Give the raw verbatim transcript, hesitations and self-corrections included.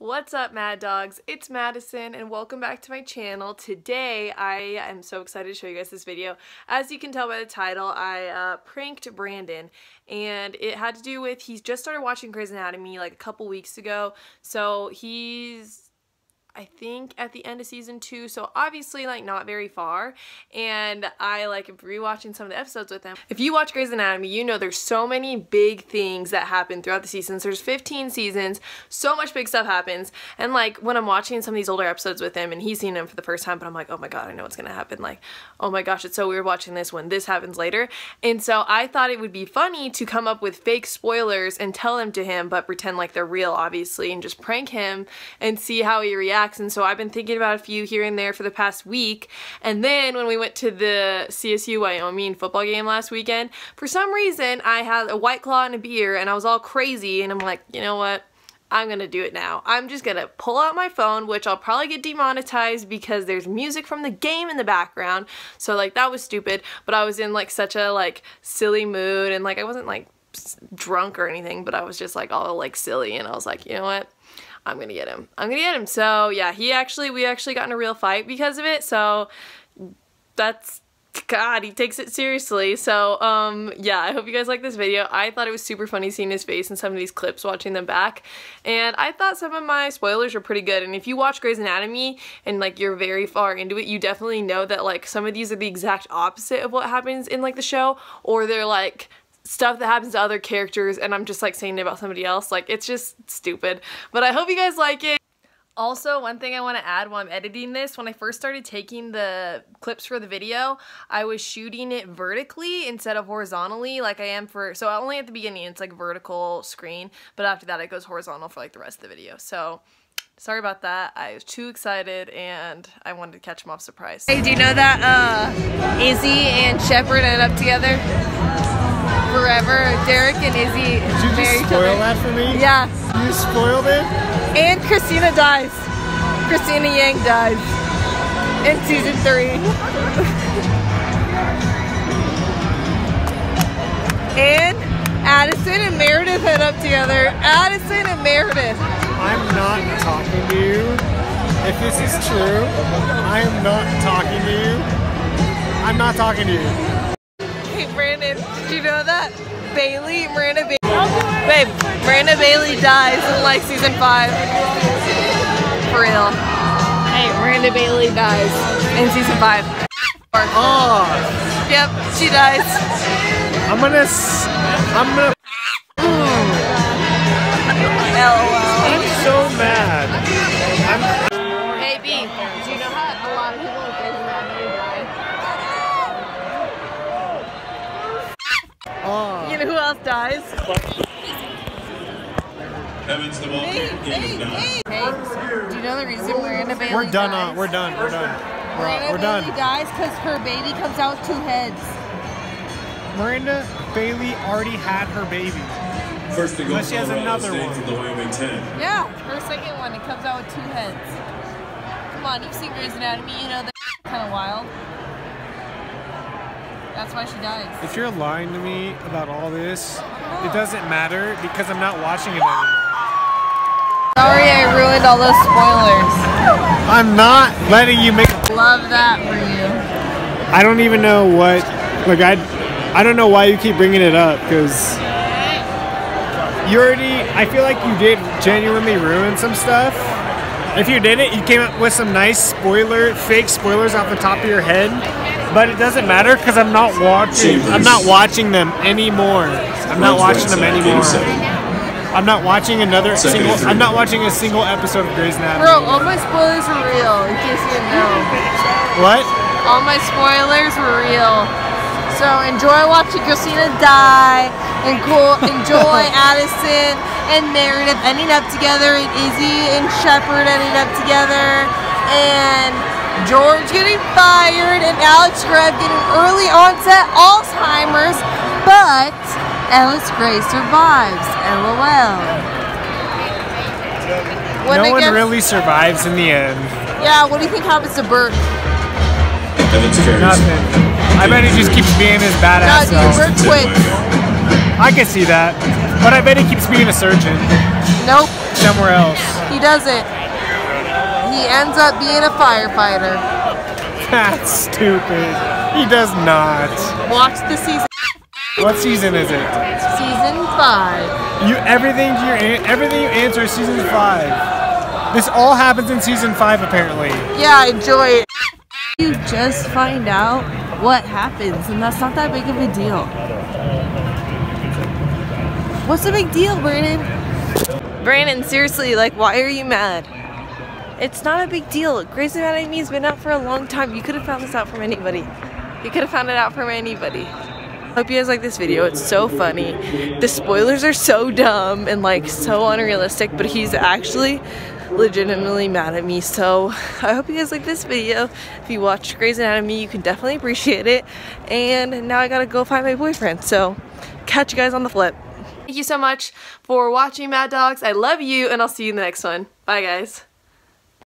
What's up, Mad Dogs? It's Madison and welcome back to my channel. Today I am so excited to show you guys this video. As you can tell by the title, I uh, pranked Brandon, and it had to do with he's just started watching Grey's Anatomy like a couple weeks ago, so he's I think at the end of season two, so obviously like not very far, and I like rewatching some of the episodes with them. If you watch Grey's Anatomy, you know there's so many big things that happen throughout the seasons. There's fifteen seasons, so much big stuff happens, and like when I'm watching some of these older episodes with him and he's seen them for the first time, but I'm like, oh my god, I know what's gonna happen. Like, oh my gosh, it's so weird watching this when this happens later. And so I thought it would be funny to come up with fake spoilers and tell them to him, but pretend like they're real, obviously, and just prank him and see how he reacts. And so I've been thinking about a few here and there for the past week, and then when we went to the C S U Wyoming football game last weekend, for some reason I had a White Claw and a beer and I was all crazy, and I'm like, you know what, I'm gonna do it now. I'm just gonna pull out my phone, which I'll probably get demonetized because there's music from the game in the background, so like that was stupid, but I was in like such a like silly mood, and like I wasn't like drunk or anything, but I was just like all like silly, and I was like, you know what, I'm gonna get him. I'm gonna get him. So yeah, he actually, we actually got in a real fight because of it. So that's, God, he takes it seriously. So um, yeah, I hope you guys like this video. I thought it was super funny seeing his face in some of these clips, watching them back. And I thought some of my spoilers were pretty good. And if you watch Grey's Anatomy and like you're very far into it, you definitely know that like some of these are the exact opposite of what happens in like the show, or they're like stuff that happens to other characters and I'm just like saying it about somebody else. Like, it's just stupid, but I hope you guys like it. Also, one thing I want to add while I'm editing this, when I first started taking the clips for the video, I was shooting it vertically instead of horizontally, like I am for, so only at the beginning it's like vertical screen, but after that it goes horizontal for like the rest of the video. So sorry about that. I was too excited and I wanted to catch him off surprise. Hey, do you know that uh, Izzy and Shepard ended up together? Forever. Derek and Izzy. Did you just spoil that for me? Yeah. You spoiled it? And Christina dies. Christina Yang dies in season three. And Addison and Meredith head up together. Addison and Meredith. I'm not talking to you. If this is true, I am not talking to you. I'm not talking to you. Brandon, did you know that? Bailey, Miranda Bailey. Babe, Miranda Bailey dies in like season five. For real. Hey, Miranda Bailey dies in season five. Oh. Yep, she dies. I'm gonna. I'm gonna. L O L. I'm so mad. I'm. Hey, B, do you know how a lot of people are Oh. You know who else dies? Evans, the hey, hey, hey. Hey, do you know the reason Miranda Bailey We're done, dies? Uh, we're done, we're done. Miranda we're, we're Bailey done. dies because her baby comes out with two heads. Miranda Bailey already had her baby. First to go Unless she has another one. The yeah, her second one, it comes out with two heads. Come on, you've seen Grey's Anatomy, you know that's kind of wild. That's why she dies. If you're lying to me about all this, it doesn't matter because I'm not watching it anymore. Sorry I ruined all those spoilers. I'm not letting you make... Love that for you. I don't even know what... Like, I I don't know why you keep bringing it up because... You already... I feel like you did genuinely ruin some stuff. If you didn't, you came up with some nice spoiler, fake spoilers off the top of your head. But it doesn't matter because I'm not watching. I'm not watching them anymore. I'm not watching them anymore. I'm not watching another single. I'm not watching a single episode of Grey's Anatomy. Bro, all my spoilers are real. In case you didn't know. What? All my spoilers were real. So enjoy watching Christina die, and cool. Enjoy Addison and Meredith ending up together, and Izzy and Shepard ending up together, and George getting fired, and Alex Grey getting early onset Alzheimer's, but Ellis Grey survives. LOL. When no one gets, really survives in the end. Yeah, what do you think happens to Burke? Nothing. I bet he just keeps being his badass. No, dude, Burke quits. I can see that, but I bet he keeps being a surgeon. Nope. Somewhere else. He He doesn't. He ends up being a firefighter. That's stupid. He does not. Watch the season. What season is it? Season five. You everything you everything you answer is season five. This all happens in season five apparently. Yeah, I enjoy it. You just find out what happens, and that's not that big of a deal. What's the big deal, Brandon? Brandon, seriously, like, why are you mad? It's not a big deal. Grey's Anatomy has been out for a long time. You could have found this out from anybody. You could have found it out from anybody. Hope you guys like this video. It's so funny. The spoilers are so dumb and, like, so unrealistic, but he's actually legitimately mad at me. So I hope you guys like this video. If you watch Grey's Anatomy, you can definitely appreciate it. And now I gotta go find my boyfriend. So catch you guys on the flip. Thank you so much for watching, Mad Dogs. I love you, and I'll see you in the next one. Bye, guys.